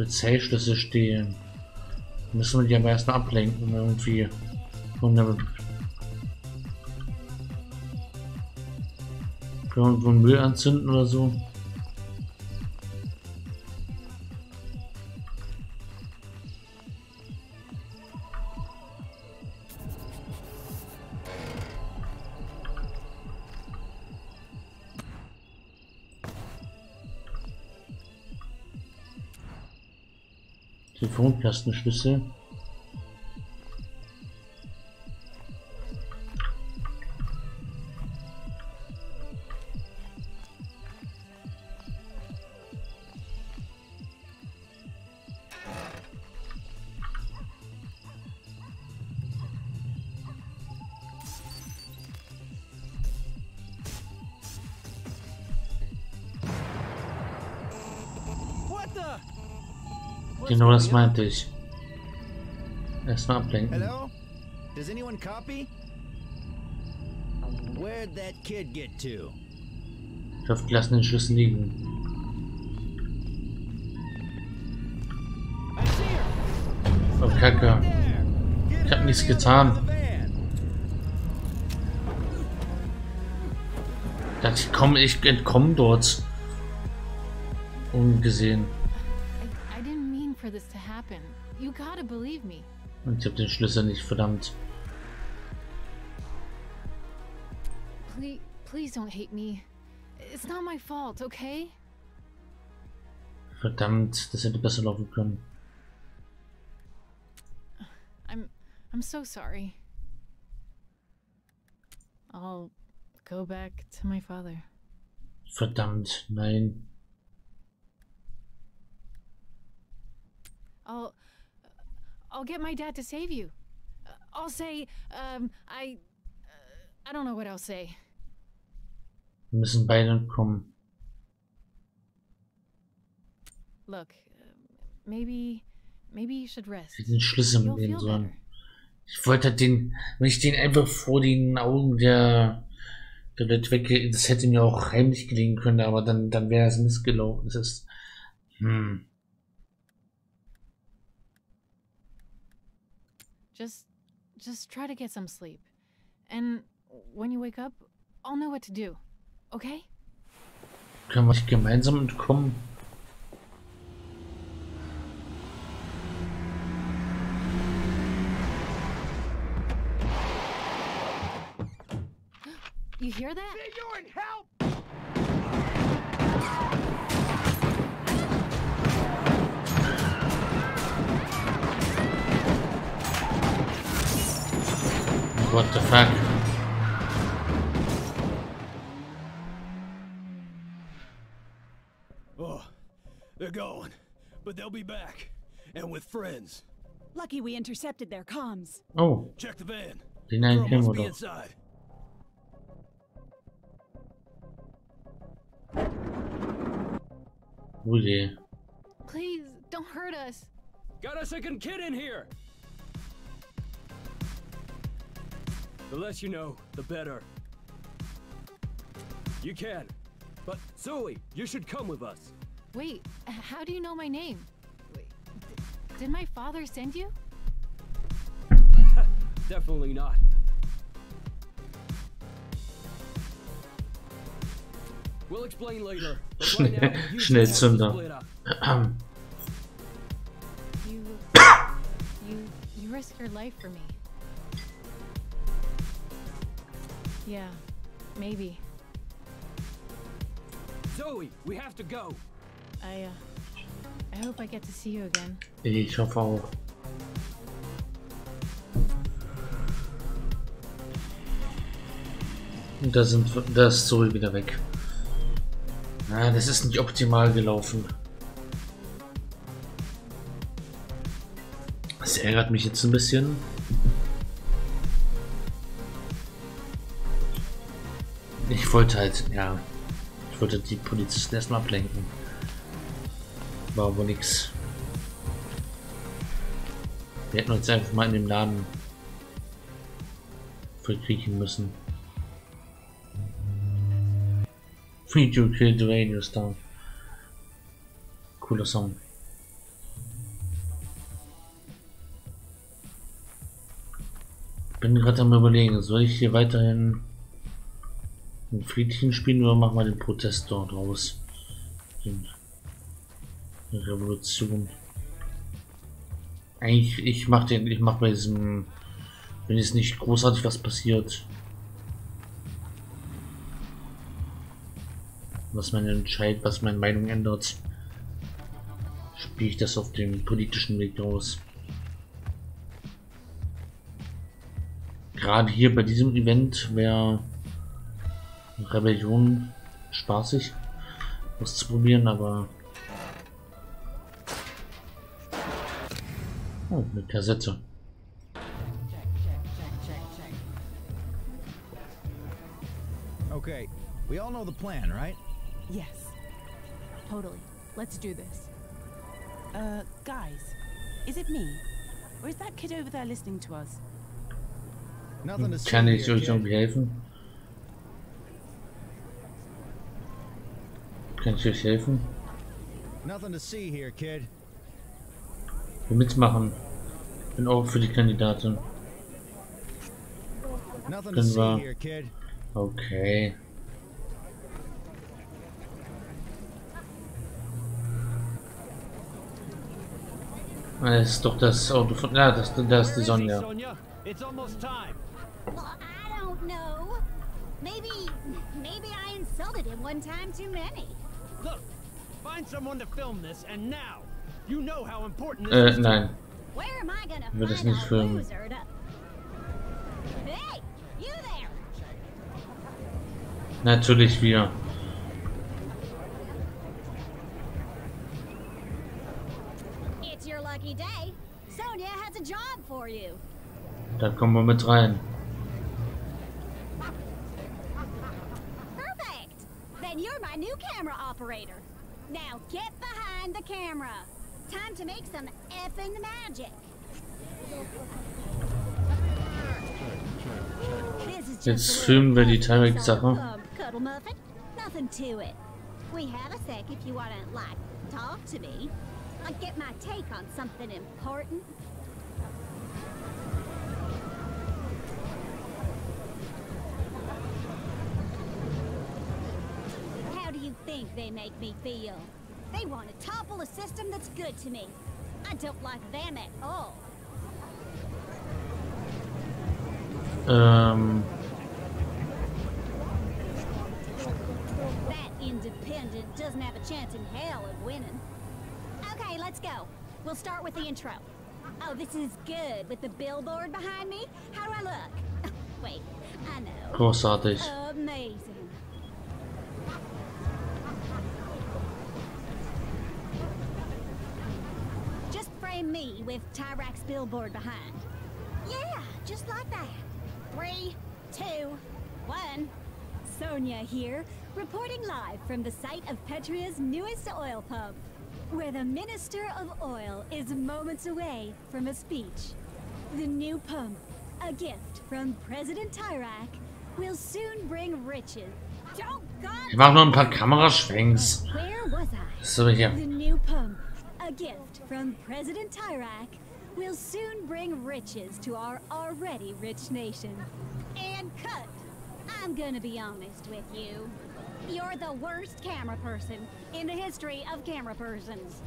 Polizeischlüssel stehlen. Müssen wir die am ersten ablenken, irgendwie. Können wir Müll anzünden oder so? Telefonkastenschlüssel. Genau das meinte ich. Erstmal ablenken. Hello? Does anyone copy? Where'd that kid get to? Ich hoffe, die lassen den Schlüssel liegen. Oh Kacke. Ich hab nichts getan. Ich entkomme dort. Ungesehen. Und ich habe den Schlüssel nicht, verdammt. Verdammt, das hätte besser laufen können. I'm so sorry. I'll go back to my father. Verdammt, nein. I'll get my dad to save you. I'll say, I don't know what I'll say. Wir müssen beide kommen. Look, maybe you should rest. Ich hätte den Schlüssel mitnehmen sollen. Ich wollte den, wenn ich den einfach vor den Augen der Leute weggehe, das hätte mir auch heimlich gelingen können, aber dann wäre es missgelaufen. Das ist, Just try to get some sleep. And when you wake up, I'll know what to do. Okay? Können wir gemeinsam entkommen? You hear that? Senor, help! What the fuck? Oh, they're going, but they'll be back, and with friends. Lucky we intercepted their comms. Oh, check the van. The nine must be inside. Who's there? Please don't hurt us. Got a second kid in here. The less you know, the better. You can. But Zoe, you should come with us. Wait, how do you know my name? Wait, did my father send you? Definitely not. We'll explain later. Schnell Zünder. You risked your life for me. Yeah, maybe. Zoe, we have to go. I hope I get to see you again. Ich hoffe auch. Und da ist Zoe wieder weg. Na, das ist nicht optimal gelaufen. Das ärgert mich jetzt ein bisschen. Ich wollte halt, ja, die Polizisten erstmal ablenken. War aber nix. Wir hätten uns einfach mal in dem Laden verkriechen müssen. Free to kill the radio star. Cooler Song. Bin gerade am Überlegen, soll ich hier weiterhin ein Friedchen spielen oder machen wir den Protest dort raus? Eine Revolution. Eigentlich, ich mach bei diesem, wenn jetzt nicht großartig was passiert, was man entscheidet, was meine Meinung ändert, spiele ich das auf dem politischen Weg aus. Gerade hier bei diesem Event wäre Rebellion spaßig auszuprobieren, aber oh, eine Kassette. Okay, we all know the plan, right? Yes, totally. Let's do this. Guys, is it me? Or is that kid over there listening to us? Nothing to say. Kann ich euch irgendwie helfen? Kann ich euch helfen? Nothing to see here, kid. Wir mitmachen. Bin auch für die Kandidatin. Können wir. Okay. Das ist doch das Auto von. Ja, das ist die Sonja. It's almost time. Well, I don't know. Maybe I insulted him one time too many. Look, find someone to film this, and now you know how important this is. Nein. Where am I gonna find a loser to... Hey, you there? Natürlich wir. It's your lucky day. Sonya has a job for you. Da kommen wir mit rein. Perfect. Then you're my new camera operator. Now get behind the camera. Time to make some effing magic. Jetzt filmen wir die Tyrak-Sache. Nothing to it. We have a sec if you want to like talk to me. I'll get my take on something important. Think they make me feel. They want to topple a system that's good to me. I don't like them at all. That independent doesn't have a chance in hell of winning. Okay, let's go. We'll start with the intro. Oh, this is good. With the billboard behind me, how do I look? Wait, I know. Großartig. Amazing. Me with Tyrak's billboard behind. Yeah, just like that. 3, 2, 1. Sonya here, reporting live from the site of Petria's newest oil pump, where the Minister of Oil is moments away from a speech. The new pump, a gift from President Tyrak, will soon bring riches. Don't go. Ich mach nur ein paar Kameraschwenks. Where was I? So here. The new pump. A gift from President Tyrak will soon bring riches to our already rich nation. And cut! I'm gonna be honest with you. You're the worst camera person in the history of camera persons.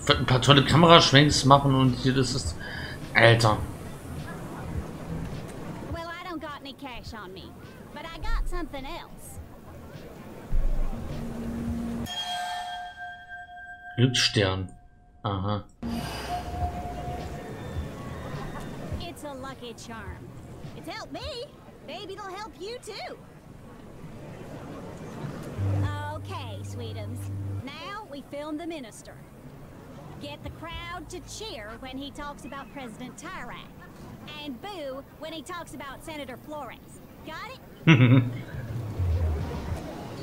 Ich würde ein paar tolle Kameraschwenks machen und hier das ist... Alter. Well, I don't got any cash on me, but I got something else. Glücksstern. Aha. It's a lucky charm. It's helped me. Maybe it'll help you too. Okay, sweetums. Now we film the minister. Get the crowd to cheer when he talks about President Tyrak, and boo when he talks about Senator Florence. Got it?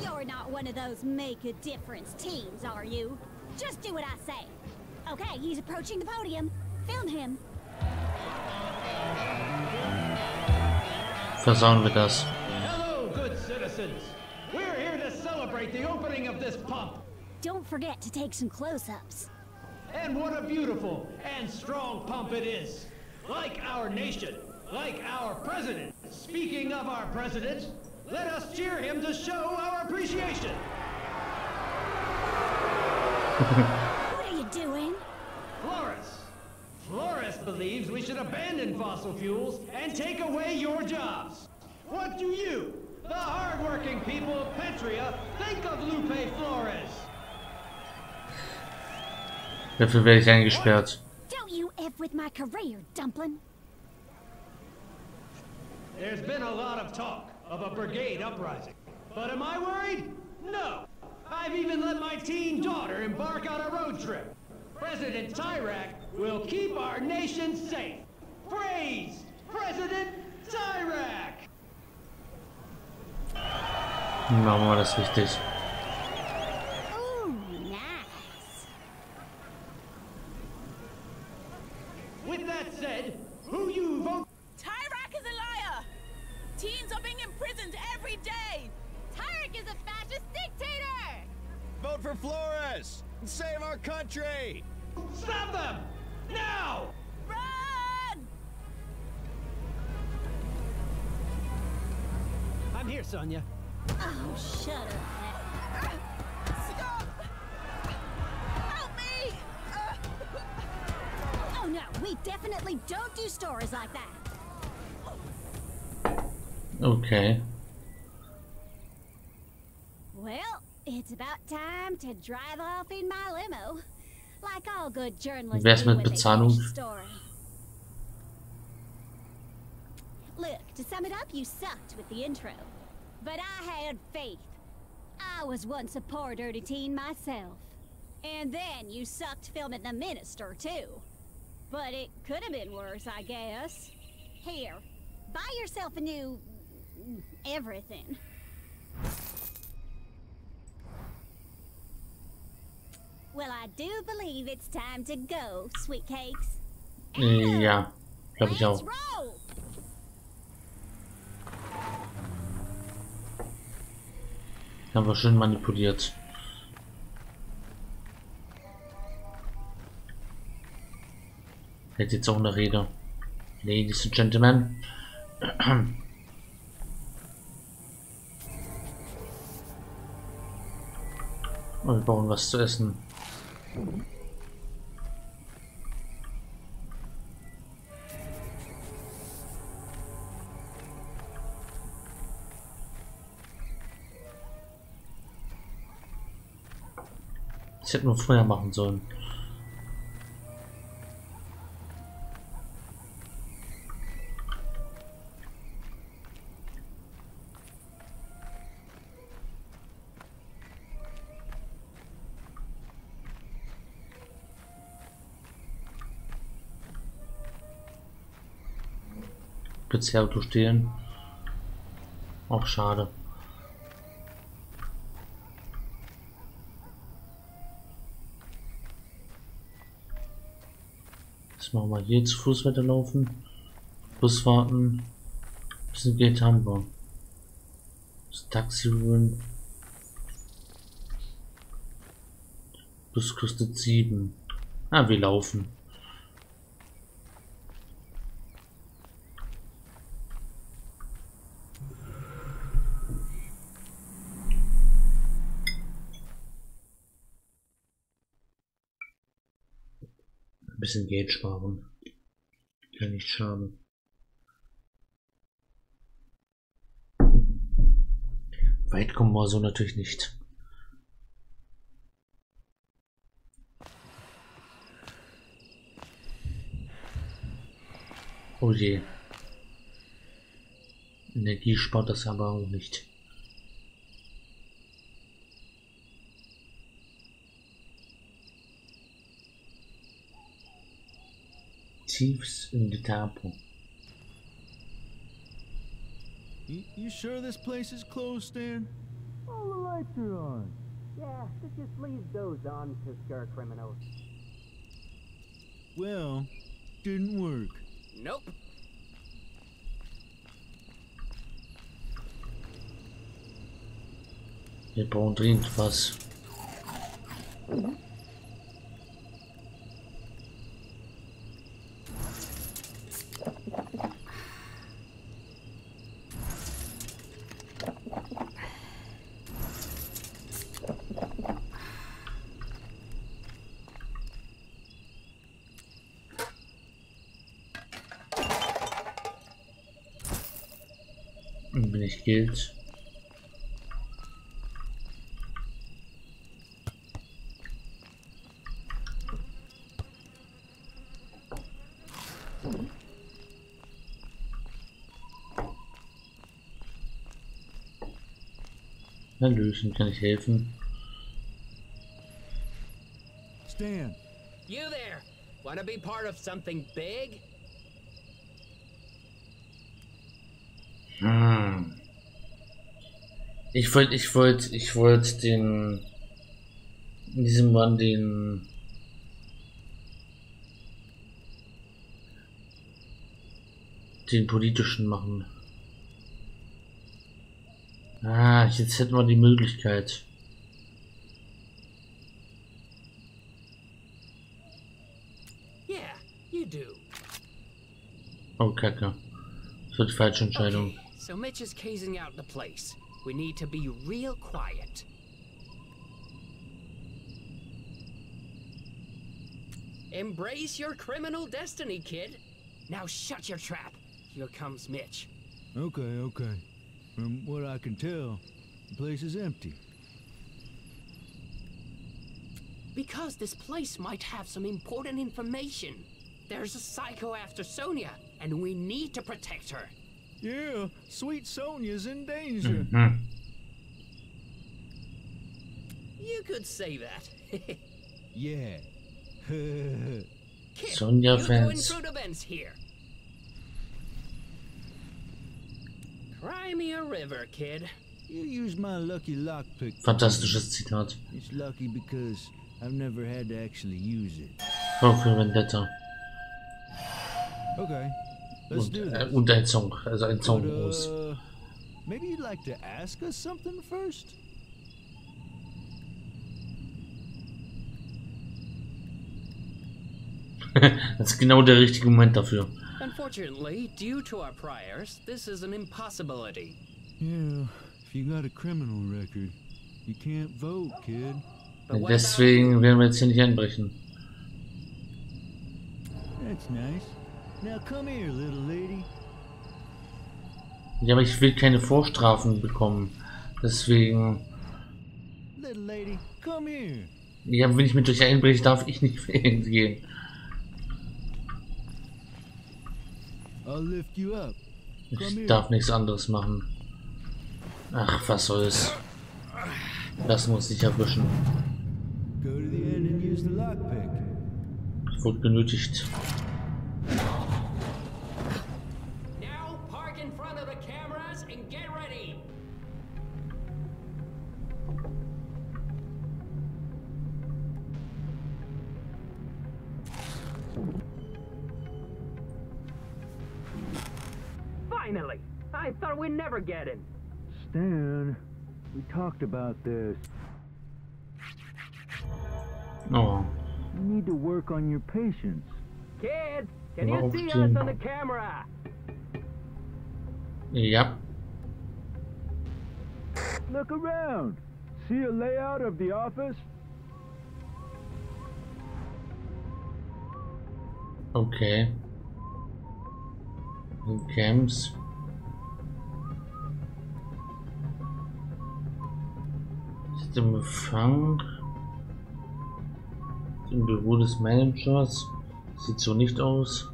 You're not one of those make a difference teams, are you? Just do what I say. Okay, he's approaching the podium. Film him. Versauen wir das. Hello, good citizens. We're here to celebrate the opening of this pump. Don't forget to take some close-ups. And what a beautiful and strong pump it is. Like our nation, like our president. Speaking of our president, let us cheer him to show our appreciation. What are you doing? Flores believes we should abandon fossil fuels and take away your jobs. What do you, the hardworking people of Petria, think of Lupe Flores? Dafür werde ich eingesperrt. Don't you F with my career, dumpling. There's been a lot of talk of a brigade uprising, but am I worried? No. I've even let my teen daughter embark on a road trip. President Tyrak will keep our nation safe. Praise President Tyrak! Machen wir das richtig. With that said, who you vote? Tyrak is a liar! Teens are being imprisoned every day! Tyrak is a fascist dictator! Vote for Flores! And save our country! Stop them! Now! Run! I'm here, Sonya. Oh, shut up. Stop! Help me! Oh no, we definitely don't do stories like that. Okay. Well, it's about time to drive off in my limo. Like all good journalists do when they finish a story. Look, to sum it up, you sucked with the intro. But I had faith. I was once a poor dirty teen myself. And then you sucked filming the minister, too. But it could have been worse, I guess. Here, buy yourself a new... everything. Well, I do believe it's time to go, sweet cakes. Yeah, let's roll. Haben wir schön manipuliert. Hält jetzt auch eine Rede. Ladies and Gentlemen. Oh, wir brauchen was zu essen. Ich hätte nur Feuer machen sollen. Auto stehlen. Auch schade. Jetzt machen wir hier zu Fuß weiterlaufen. Bus warten. Ein bisschen Geld haben wir. Das Taxi holen. Bus kostet 7. Ah, wir laufen. Bisschen Geld sparen. Kann nicht schaden. Weit kommen wir so natürlich nicht. Oh je. Energie spart das aber auch nicht. Thieves in the temple. You sure this place is closed, Stan? All the lights are on. Yeah, just leave those on to scare criminals. Well, didn't work. Nope. Wir brauchen dringend was. bin ich gilt. Hallöchen, kann ich helfen? Stan. You there? Wanna be part of something big? Ich wollte den in diesem Mann den politischen machen. Ah, jetzt hätten wir die Möglichkeit. Yeah, you do. Oh, Kacke. Das war die falsche Entscheidung. Okay. So Mitch is casing out the place. We need to be real quiet. Embrace your criminal destiny, kid. Now shut your trap. Here comes Mitch. Okay, okay. From what I can tell, the place is empty. Because this place might have some important information. There's a psycho after Sonya, and we need to protect her. Yeah, sweet Sonya's in danger. Mm-hmm. You could say that. Yeah. Kid, Sonya fans. You're going through events here. Cry me a river, kid. You use my lucky lockpick. Fantastisches Zitat. It's lucky because I've never had to actually use it. Okay, Vendetta. Okay. Let's do this. Und ein Song, also ein Song groß. Maybe you'd like to ask us something first? Das ist genau der richtige Moment dafür. Unfortunately, due to our priors, this is an impossibility. Yeah, if you got a criminal record, you can't vote, kid. Deswegen werden wir jetzt hier nicht einbrechen. That's nice. Now come here, little lady. Ja, aber ich will keine Vorstrafen bekommen. Deswegen. Little lady, come here. Ja, wenn ich mit euch einbreche, darf ich nicht wählen gehen. Ich darf nichts anderes machen. Ach, was soll's. Das muss ich erwischen. Ich wurde genötigt. Finally! I thought we'd never get in. Stan, we talked about this. Oh. You need to work on your patience. Kids, can you see us on the camera? Yep. Look around. See a layout of the office? Okay. Camps. Ist im Empfang. Im Büro des Managers. Sieht so nicht aus.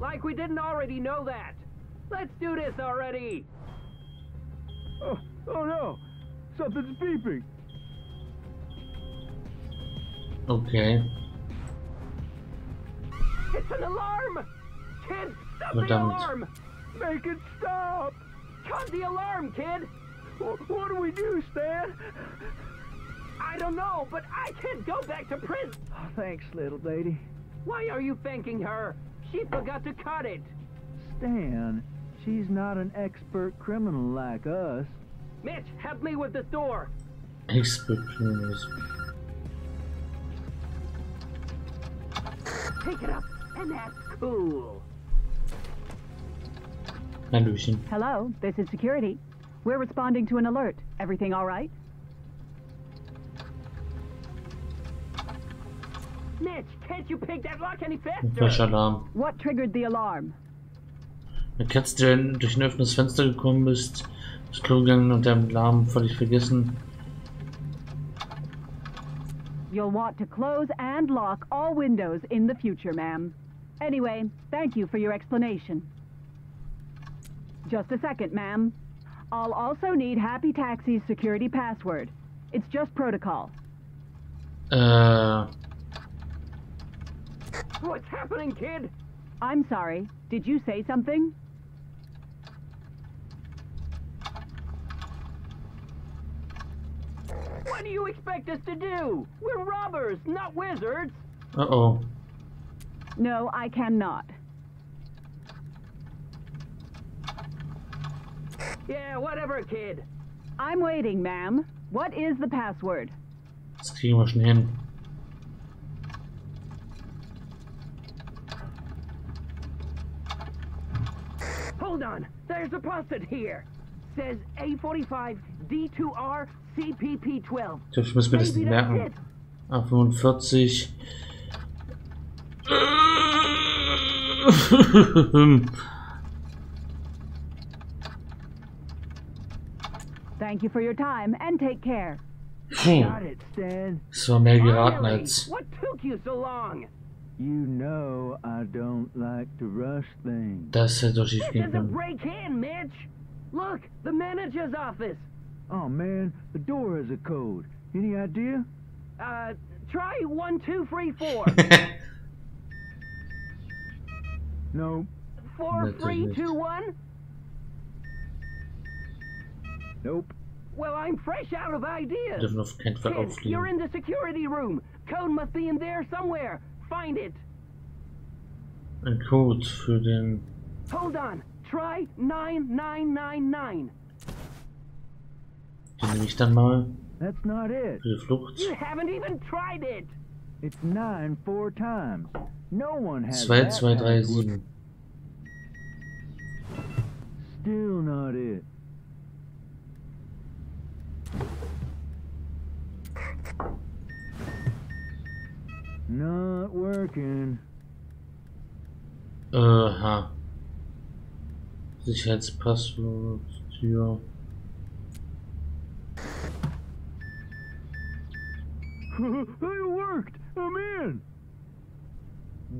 Like we didn't already know that. Let's do this already. Oh, oh no. Something's beeping. Okay. It's an alarm. Kid, stop the alarm! Make it stop! Cut the alarm, kid! What do we do, Stan? I don't know, but I can't go back to prison! Oh, thanks, little lady. Why are you thanking her? She forgot to cut it! Stan, she's not an expert criminal like us. Mitch, help me with the door! Expert criminals. Pick it up, and that's cool. Hello, this is security. We're responding to an alert. Everything all right? Mitch, can't you pick that lock any faster? What triggered the alarm? Eine Katze, der durch ein offenes Fenster gekommen ist, ins Klo gegangen und deinen Namen völlig vergessen. You'll want to close and lock all windows in the future, ma'am. Anyway, thank you for your explanation. Just a second, ma'am. I'll also need Happy Taxi's security password. It's just protocol. What's happening, kid? I'm sorry. Did you say something? What do you expect us to do? We're robbers, not wizards. Uh-oh. No, I cannot. Yeah, whatever, kid. I'm waiting, ma'am. What is the password? Das kriegen wir schon hin. Hold on. There's a post-it here. Says A45 D2R CPP12. Ich muss mir das nicht merken. A45. Thank you for your time and take care. Got it, Stan. Das war mehr geraten als. What took you so long? You know I don't like to rush things. Das hätte doch schief gehen können. Break in, Mitch. Look, the manager's office. Oh man, the door has a code. Any idea? Try 1 2 3 4. No. 4 3 2 1. Nope. Well, I'm fresh out of ideas. Kid, you're in the security room. Code must be in there somewhere. Find it. Ein Code für den. Hold on. Try 9999. Den nehme ich dann mal. That's not it. Für die Flucht. You haven't even tried it. It's 9 4 times. No one has. 2237. Still not it. Not working. Aha. Sicherheitspasswort, Tür. It worked! I'm in!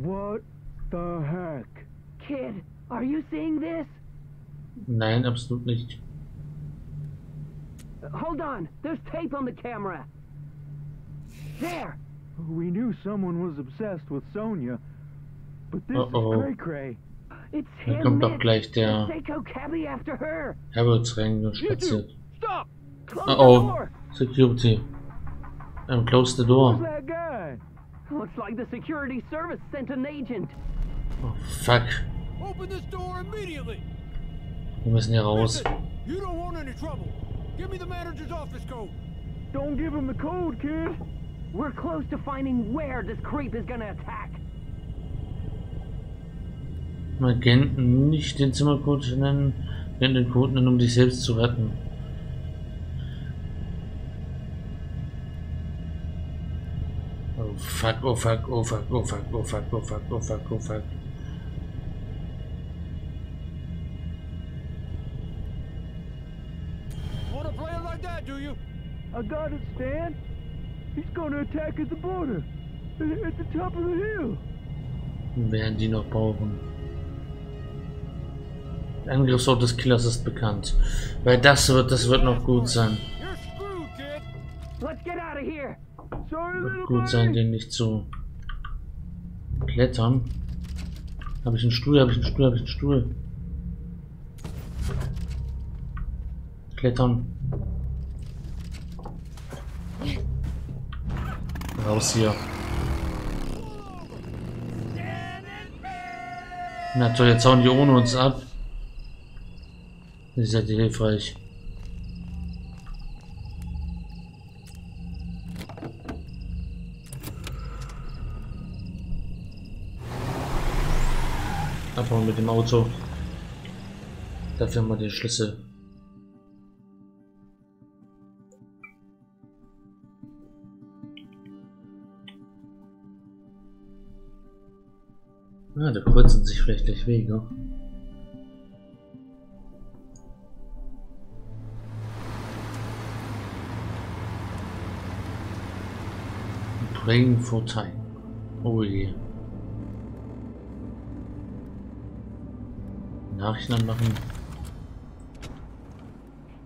What the heck? Kid, are you seeing this? Nein, absolut nicht. Hold on, there's tape on the camera. There! We knew someone was obsessed with Sonya, but this is cray-cray. It's him. Kommt doch gleich der cabby after her. Herbert's reingespaziert. Stop! Uh-oh. Security. Close the door. Who's that guy? Looks like the security service sent an agent. Oh, fuck. Open this door immediately. Wir müssen hier raus. You don't want any trouble. Give me the manager's office code. Don't give him the code, kid. We're close to finding where this creep is gonna attack. Man kennt nicht den Zimmercode nennen, sondern den Code nennen, dich selbst zu retten. Oh fuck, oh fuck, oh fuck, oh fuck, oh fuck, oh fuck, oh fuck, oh fuck. Wanna play it like that, do you? I got it, Stan. He's gonna attack at the border, at the top of the hill. Werden die noch brauchen. Der Angriffsort des Killers ist bekannt. Weil das wird noch gut sein. Wird gut sein, den nicht zu klettern. Habe ich einen Stuhl? Habe ich einen Stuhl? Habe ich einen Stuhl? Klettern. Raus hier. Na toll, jetzt hauen die ohne uns ab. Ihr seid hilfreich. Abhauen mit dem Auto. Dafür haben wir den Schlüssel. Ah, da kreuzen sich vielleicht gleich Wege. painful time over here. Nachrichten anmachen.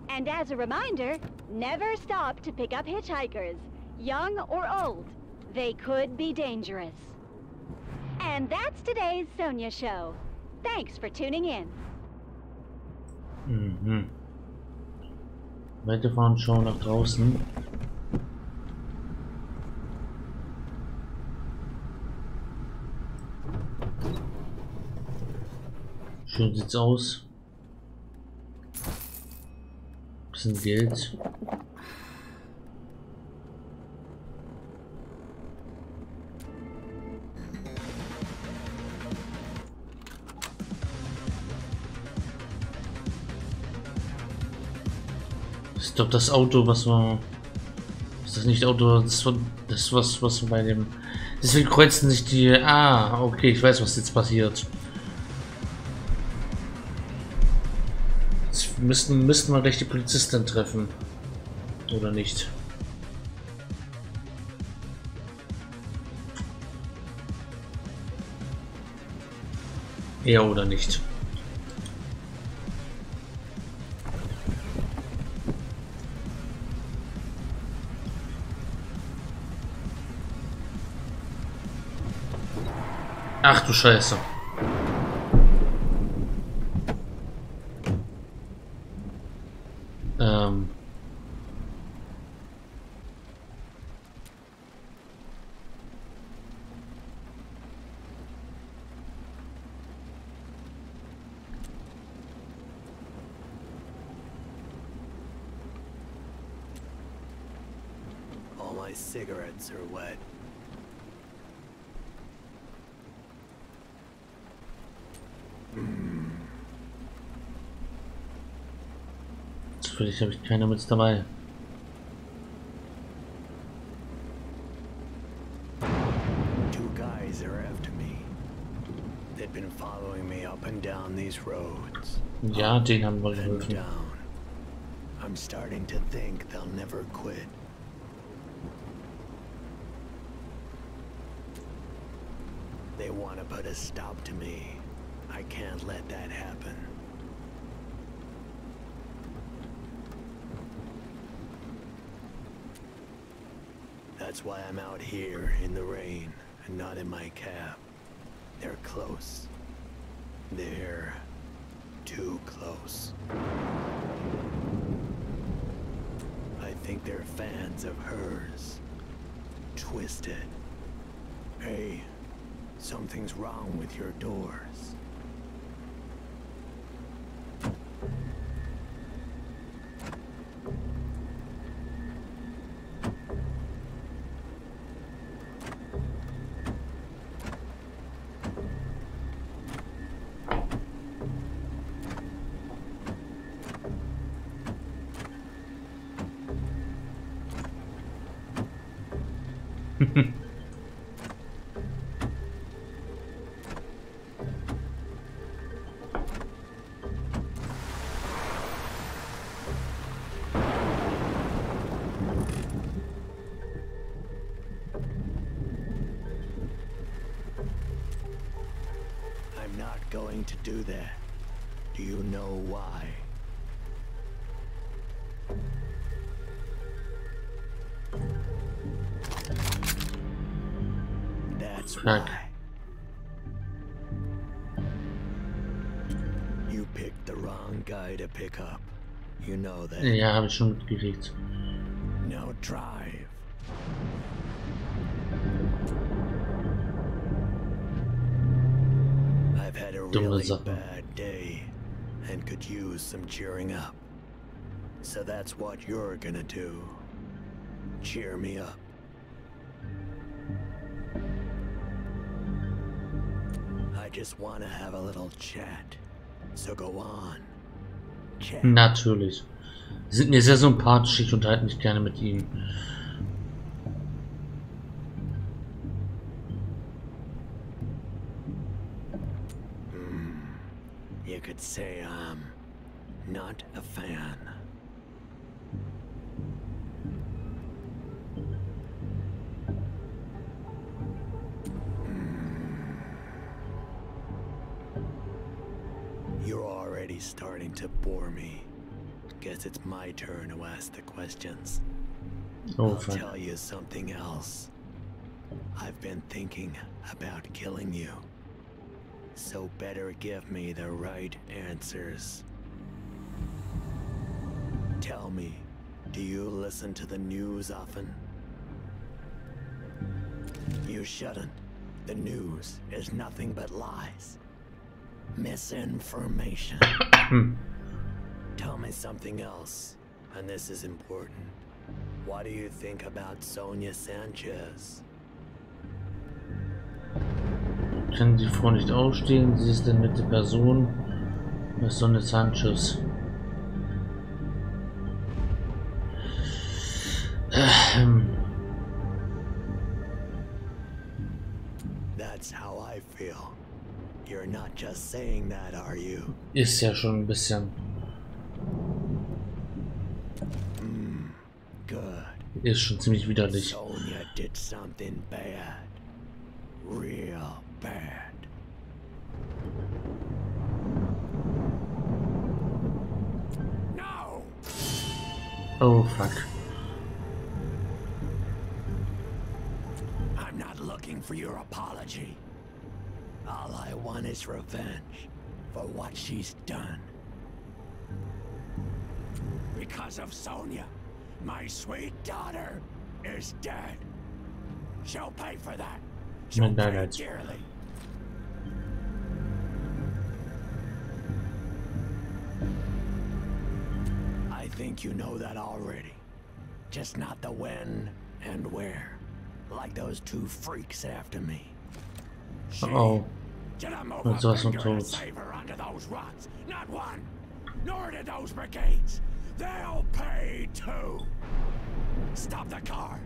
And as a reminder, never stop to pick up hitchhikers, young or old. They could be dangerous. And that's today's Sonya Show. Thanks for tuning in. Mhm. Weiterfahren, schauen nach draußen. Schön sieht's aus. Bisschen Geld. Ich glaube, das Auto, was war, ist das nicht Auto, das was bei dem, deswegen kreuzen sich die, ah, okay, ich weiß, was jetzt passiert. Jetzt müssten wir gleich die Polizistin treffen, oder nicht? Ja, oder nicht? Ach du Scheiße. All my cigarettes are wet. Natürlich habe ich keiner mit dabei. Two guys are after me. They've been following me up and down these roads. Ja, den haben wir geholfen. I'm starting to think they'll never quit. They want to put a stop to me. I can't let that happen. That's why I'm out here in the rain and not in my cab. They're close. They're too close. I think they're fans of hers. Twisted. Hey, something's wrong with your doors. I'm not going to do that. Do you know why? Why. You picked the wrong guy to pick up. You know that. Yeah, I'm sure it's good. Now drive. I've had a really bad day and could use some cheering up. So that's what you're gonna do. Cheer me up. Just want to have a little chat, so go on. Chat. Natürlich. Sie sind mir sehr sympathisch, ich unterhalte mich gerne mit ihnen. You could say I'm not a fan. already starting to bore me. Guess it's my turn to ask the questions. Oh, I'll tell you something else. I've been thinking about killing you. So better give me the right answers. Tell me, do you listen to the news often? You shouldn't. The news is nothing but lies. Misinformation. Tell me something else, and this is important. What do you think about Sonia Sanchez? Kann die Frau nicht ausstehen? Sie ist eine nette Person. Sonia Sanchez. That's how I feel. You're not just saying that, are you? Ist ja schon ein bisschen. Good. Ist schon ziemlich widerlich. Sonia did something bad. Real bad. No. Oh fuck. I'm not looking for your apology. All I want is revenge for what she's done. Because of Sonia, my sweet daughter is dead. She'll pay for that. She'll pay dearly. I think you know that already. Just not the when and where. Like those two freaks after me. Uh-oh. That's awesome tools. Not one, nor did those brigades. They'll pay too. Stop the car.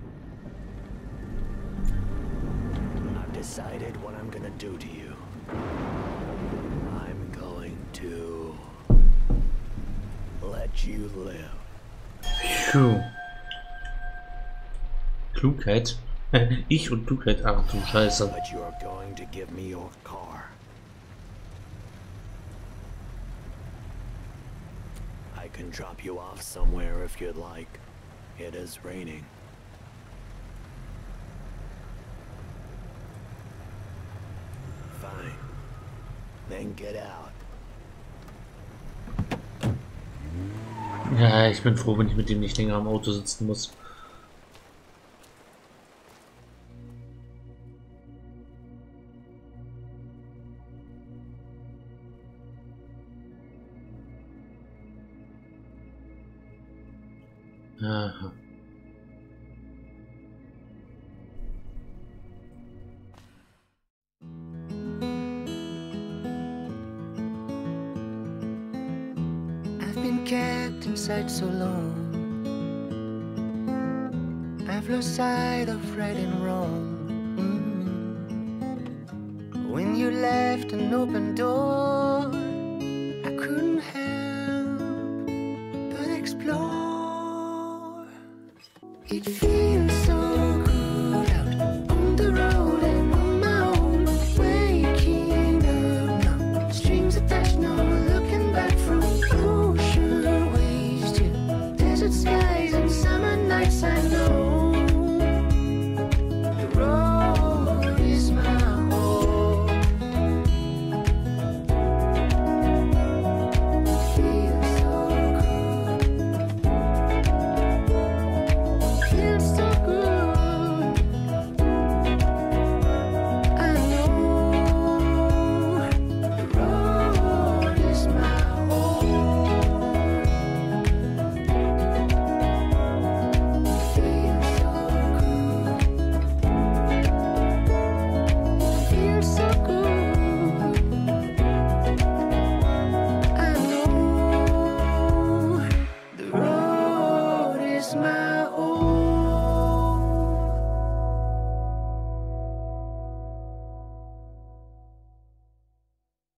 I've decided what I'm gonna do to you. I'm going to let you live. Phew. Klugheit. Ich und Klugheit, ach du Scheiße. But you are going to give me your car. I can drop you off somewhere if you'd like. It is raining. Fine. Then get out. Ja, ich bin froh, wenn ich mit ihm nicht länger am Auto sitzen muss. Uh-huh. I've been kept inside so long. I've lost sight of right and wrong. Mm-hmm. When you left an open door, I couldn't help but explore. It feels